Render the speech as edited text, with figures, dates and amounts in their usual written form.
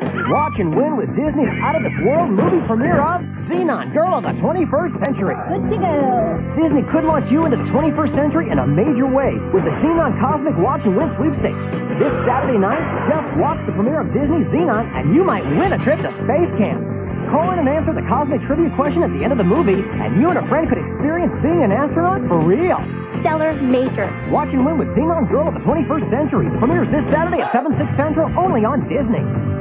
Watch and win with Disney's out-of-this-world movie premiere of Zenon Girl of the 21st Century. Good to go. Disney could launch you into the 21st century in a major way with the Zenon Cosmic Watch and Win Sweepstakes. This Saturday night, just watch the premiere of Disney's Zenon and you might win a trip to Space Camp. Call in and answer the cosmic trivia question at the end of the movie, and you and a friend could experience being an astronaut for real. Stellar Major. Watch and win with Zenon Girl of the 21st Century. Premieres this Saturday at 7/6 Central, only on Disney.